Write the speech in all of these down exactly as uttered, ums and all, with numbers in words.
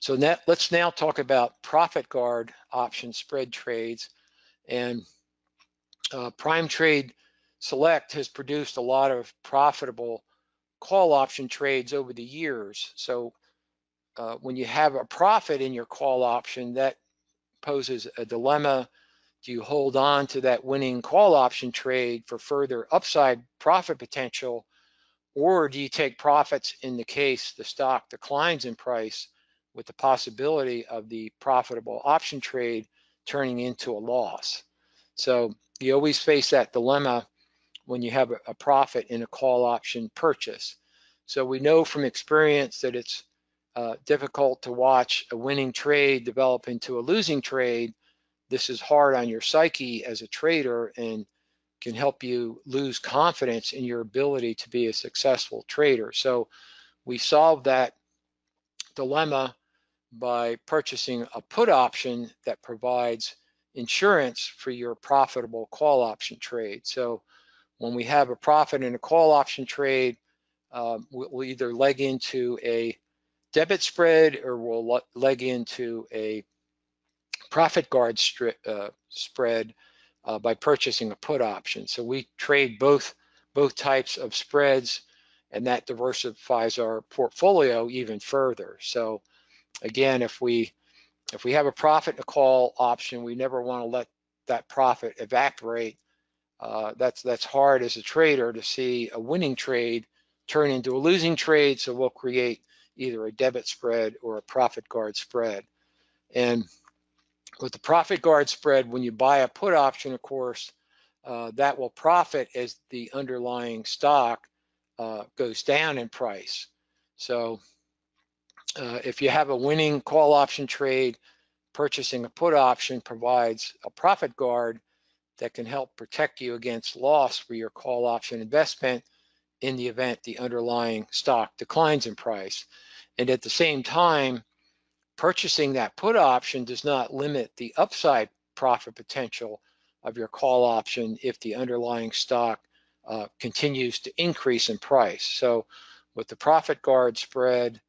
So now, let's now talk about profit guard option spread trades. And uh, Prime Trade Select has produced a lot of profitable call option trades over the years. So uh, when you have a profit in your call option, that poses a dilemma. Do you hold on to that winning call option trade for further upside profit potential, or do you take profits in the case the stock declines in price with the possibility of the profitable option trade turning into a loss? So you always face that dilemma when you have a profit in a call option purchase. So we know from experience that it's uh, difficult to watch a winning trade develop into a losing trade. This is hard on your psyche as a trader and can help you lose confidence in your ability to be a successful trader. So we solved that dilemma by purchasing a put option that provides insurance for your profitable call option trade. So when we have a profit in a call option trade, um, we'll either leg into a debit spread or we'll leg into a profit guard uh, spread uh, by purchasing a put option. So we trade both both types of spreads, and that diversifies our portfolio even further. So again, if we if we have a profit in a call option, we never want to let that profit evaporate. Uh, that's that's hard as a trader to see a winning trade turn into a losing trade. So we'll create either a debit spread or a profit guard spread. And with the profit guard spread, when you buy a put option, of course, uh, that will profit as the underlying stock uh, goes down in price. So uh, if you have a winning call option trade, purchasing a put option provides a profit guard that can help protect you against loss for your call option investment in the event the underlying stock declines in price. And at the same time, purchasing that put option does not limit the upside profit potential of your call option if the underlying stock uh, continues to increase in price. So with the profit guard spread,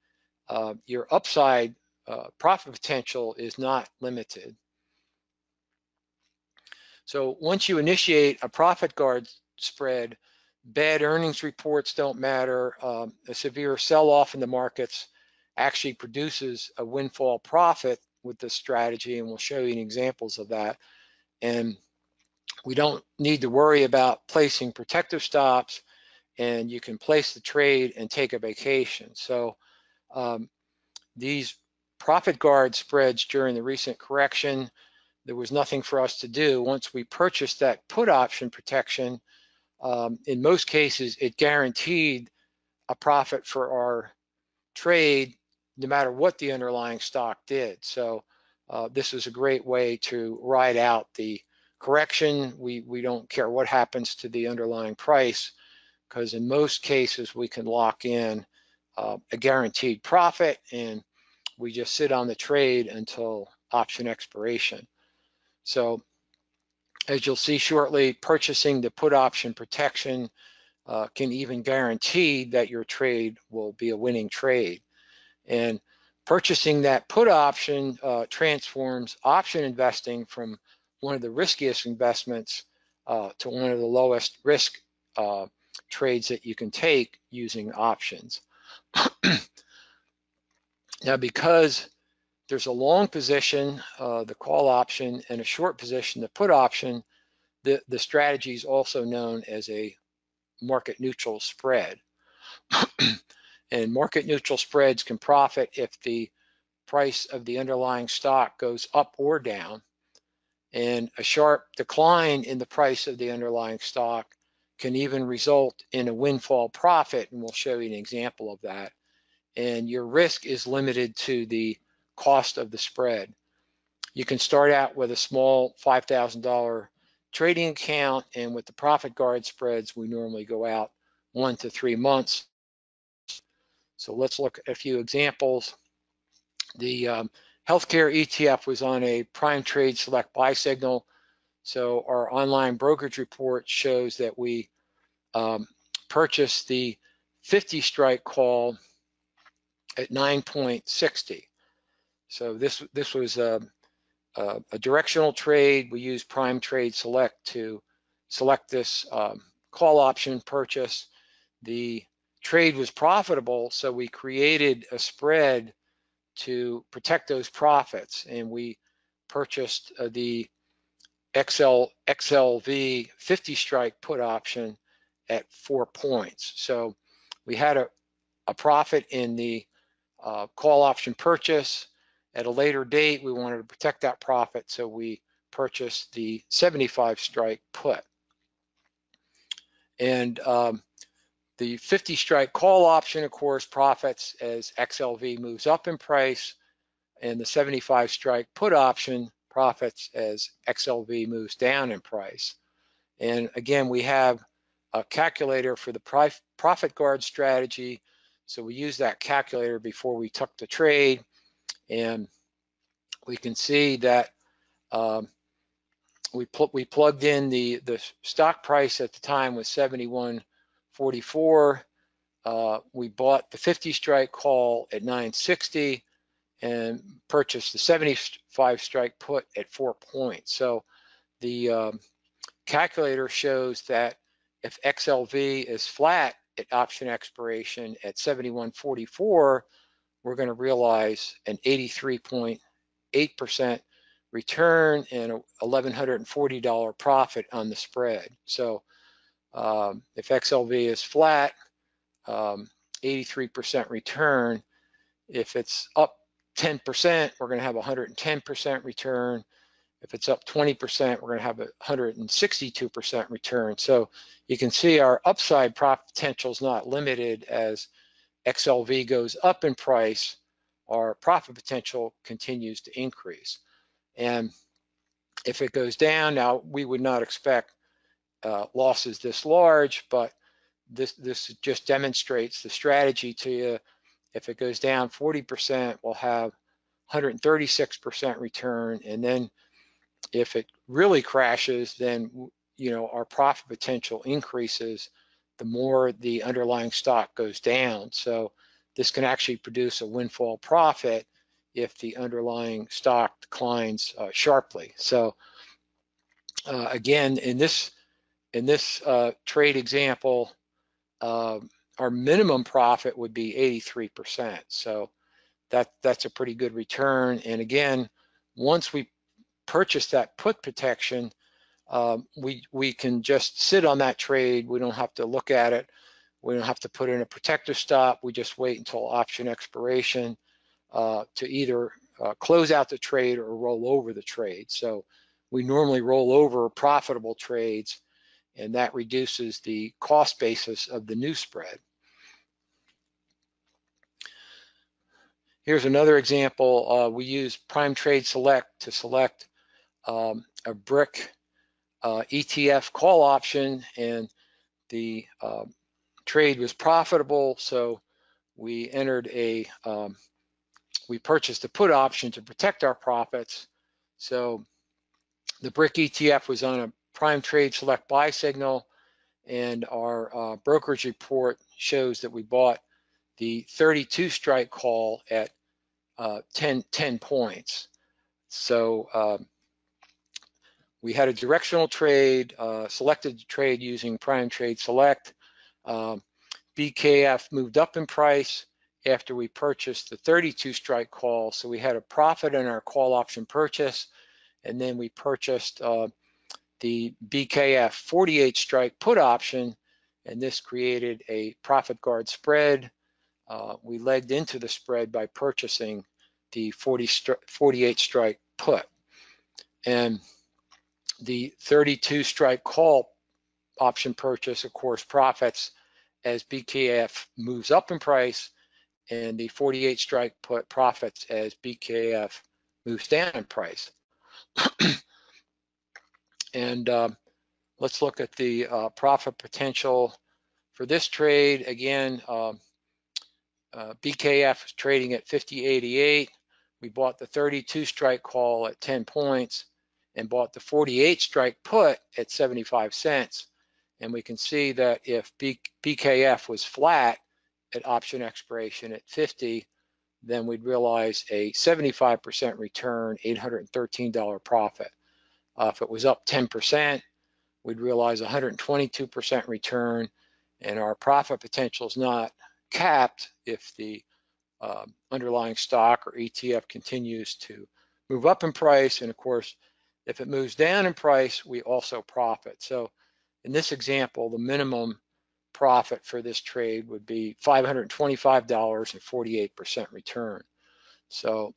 uh, your upside uh, profit potential is not limited. So once you initiate a profit guard spread, bad earnings reports don't matter. Um, a severe sell-off in the markets actually produces a windfall profit with this strategy, and we'll show you examples of that. And we don't need to worry about placing protective stops, and you can place the trade and take a vacation. So um, these profit guard spreads during the recent correction, there was nothing for us to do. Once we purchased that put option protection, um, in most cases, it guaranteed a profit for our trade, no matter what the underlying stock did. So uh, this is a great way to ride out the correction. We, we don't care what happens to the underlying price, because in most cases we can lock in uh, a guaranteed profit, and we just sit on the trade until option expiration. So as you'll see shortly, purchasing the put option protection uh, can even guarantee that your trade will be a winning trade. And purchasing that put option uh, transforms option investing from one of the riskiest investments uh, to one of the lowest risk uh, trades that you can take using options. Now, because there's a long position, uh, the call option, and a short position, the put option, the, the strategy is also known as a market neutral spread. And market neutral spreads can profit if the price of the underlying stock goes up or down, and a sharp decline in the price of the underlying stock can even result in a windfall profit, and we'll show you an example of that. And your risk is limited to the cost of the spread. You can start out with a small five thousand dollar trading account, and with the profit guard spreads, we normally go out one to three months. So let's look at a few examples. The um, healthcare E T F was on a Prime Trade Select buy signal. So our online brokerage report shows that we um, purchased the fifty strike call at nine point six zero. So this this was a, a, a directional trade. We used Prime Trade Select to select this um, call option purchase. The trade was profitable, so we created a spread to protect those profits, and we purchased uh, the X L V fifty strike put option at four points. So we had a, a profit in the uh, call option purchase. At a later date, we wanted to protect that profit, so we purchased the seventy-five strike put. And um, the fifty strike call option, of course, profits as X L V moves up in price, and the seventy-five strike put option profits as X L V moves down in price. And again, we have a calculator for the profit guard strategy, so we use that calculator before we took the trade, and we can see that um, we pl we plugged in the the stock price at the time was seventy-one forty-four. Uh, we bought the fifty strike call at nine sixty and purchased the seventy-five strike put at four points. So the um, calculator shows that if X L V is flat at option expiration at seventy-one forty-four, we're going to realize an eighty-three point eight percent return and a eleven forty dollar profit on the spread. So um, if X L V is flat, um, eighty-three percent return. If it's up ten percent, we're going to have one hundred ten percent return. If it's up twenty percent, we're going to have a one hundred sixty-two percent return. So you can see our upside profit potential is not limited. As X L V goes up in price, our profit potential continues to increase. And if it goes down, now we would not expect uh, losses this large, but this, this just demonstrates the strategy to you. If it goes down forty percent, we'll have one hundred thirty-six percent return. And then if it really crashes, then, you know, our profit potential increases the more the underlying stock goes down. So this can actually produce a windfall profit if the underlying stock declines uh, sharply. So uh, again, in this in this uh, trade example, uh, our minimum profit would be eighty-three percent. So that that's a pretty good return. And again, once we purchase that put protection, Um, we we can just sit on that trade. We don't have to look at it. We don't have to put in a protective stop. We just wait until option expiration uh, to either uh, close out the trade or roll over the trade. So we normally roll over profitable trades, and that reduces the cost basis of the new spread. Here's another example. Uh, we use Prime Trade Select to select um, a BRIC Uh, E T F call option, and the uh, trade was profitable, so we entered a um, we purchased a put option to protect our profits. So the BRIC E T F was on a Prime Trade Select buy signal, and our uh, brokerage report shows that we bought the thirty-two strike call at uh, ten points. So uh, we had a directional trade, uh, selected the trade using Prime Trade Select. Um, B K F moved up in price after we purchased the thirty-two strike call. So we had a profit in our call option purchase, and then we purchased uh, the B K F forty-eight strike put option, and this created a profit guard spread. Uh, we legged into the spread by purchasing the forty-eight strike put. And the thirty-two strike call option purchase, of course, profits as B K F moves up in price, and the forty-eight strike put profits as B K F moves down in price. And uh, let's look at the uh, profit potential for this trade. Again, uh, uh, B K F is trading at fifty eighty-eight. We bought the thirty-two strike call at ten points and bought the forty-eight strike put at seventy-five cents. And we can see that if B K F was flat at option expiration at fifty, then we'd realize a seventy-five percent return, eight hundred thirteen dollars profit. Uh, if it was up ten percent, we'd realize one hundred twenty-two percent return, and our profit potential is not capped if the uh, underlying stock or E T F continues to move up in price. And of course, if it moves down in price, we also profit. So in this example, the minimum profit for this trade would be five hundred twenty-five dollars and forty-eight percent return. So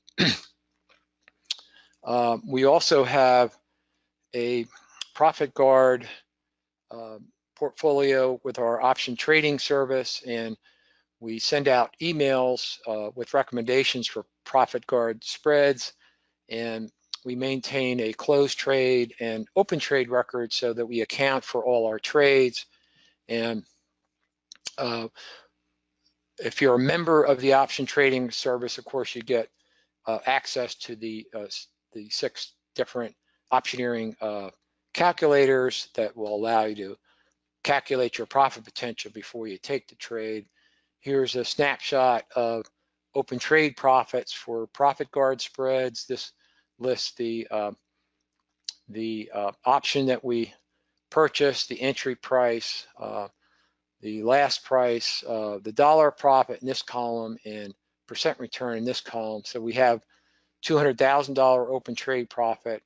um, we also have a profit guard uh, portfolio with our option trading service, and we send out emails uh, with recommendations for profit guard spreads, and we maintain a closed trade and open trade record so that we account for all our trades. And uh, if you're a member of the option trading service, of course, you get uh, access to the uh, the six different optioneering uh, calculators that will allow you to calculate your profit potential before you take the trade. Here's a snapshot of open trade profits for profit guard spreads. This lists the uh, the uh, option that we purchased, the entry price, uh, the last price, uh, the dollar profit in this column, and percent return in this column. So we have two hundred thousand dollars open trade profit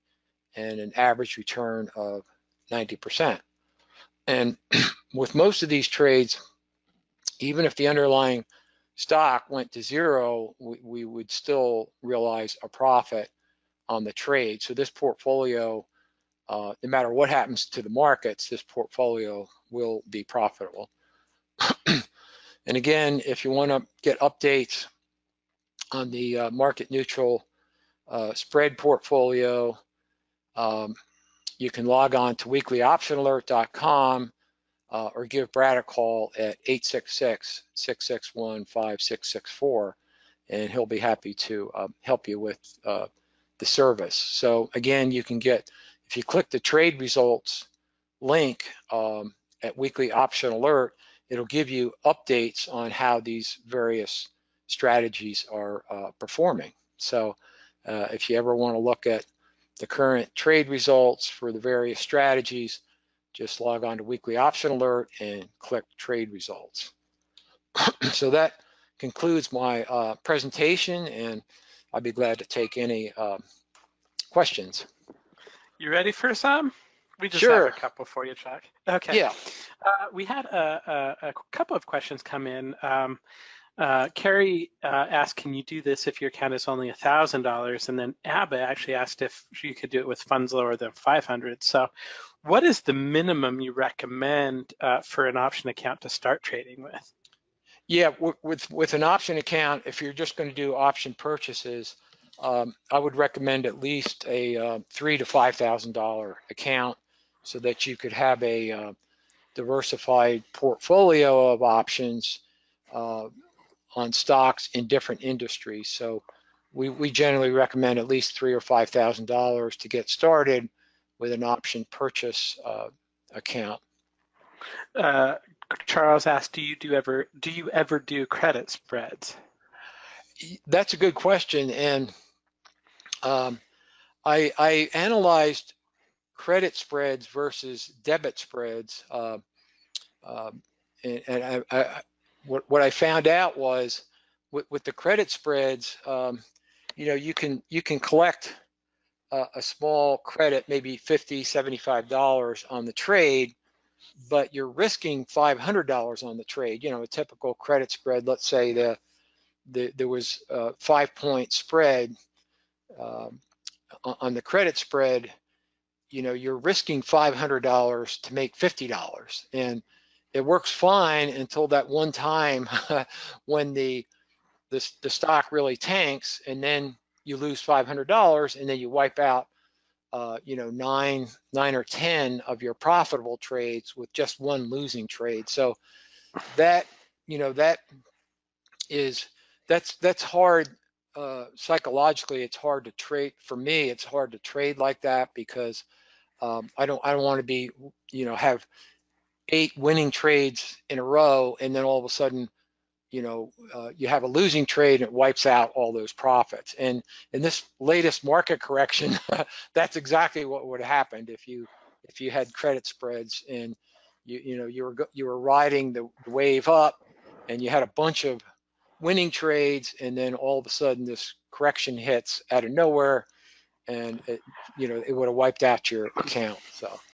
and an average return of ninety percent. And with most of these trades, even if the underlying stock went to zero, we, we would still realize a profit on the trade. So this portfolio, uh, no matter what happens to the markets, this portfolio will be profitable. And again, if you want to get updates on the uh, market neutral uh, spread portfolio, um, you can log on to weekly option alert dot com uh, or give Brad a call at eight six six, six six one, five six six four, and he'll be happy to uh, help you with uh, the service. So again, you can get, if you click the trade results link um, at Weekly Option Alert, it'll give you updates on how these various strategies are uh, performing. So uh, if you ever want to look at the current trade results for the various strategies, just log on to Weekly Option Alert and click trade results. So that concludes my uh, presentation, and I'd be glad to take any uh, questions. You ready for some? We just sure. have a couple for you, Chuck. Okay. Yeah. Uh, we had a, a, a couple of questions come in. Um, uh, Carrie uh, asked, can you do this if your account is only one thousand dollars? And then Abba actually asked if you could do it with funds lower than five hundred. So what is the minimum you recommend uh, for an option account to start trading with? Yeah, with, with an option account, if you're just going to do option purchases, um, I would recommend at least a uh, three to five thousand dollar account so that you could have a uh, diversified portfolio of options uh, on stocks in different industries. So we, we generally recommend at least three or five thousand dollars to get started with an option purchase uh, account. Uh, Charles asked, do you do ever do you ever do credit spreads? That's a good question, and um, I, I analyzed credit spreads versus debit spreads, uh, uh, and, and I, I, what, what I found out was with, with the credit spreads, um, you know, you can you can collect a, a small credit, maybe fifty, seventy-five dollars on the trade, but you're risking five hundred dollars on the trade. You know, a typical credit spread, let's say the, the there was a five point spread um, on the credit spread, you know, you're risking five hundred dollars to make fifty dollars. And it works fine until that one time when the, the, the stock really tanks, and then you lose five hundred dollars, and then you wipe out Uh, you know, nine, nine or ten of your profitable trades with just one losing trade. So that, you know, that is, that's that's hard uh, psychologically. It's hard to trade for me. It's hard to trade like that because um, I don't I don't want to be, you know, have eight winning trades in a row and then all of a sudden, you know, uh, you have a losing trade and it wipes out all those profits. And in this latest market correction, that's exactly what would have happened if you if you had credit spreads and you you know you were you were riding the wave up and you had a bunch of winning trades, and then all of a sudden this correction hits out of nowhere, and it, you know, it would have wiped out your account. So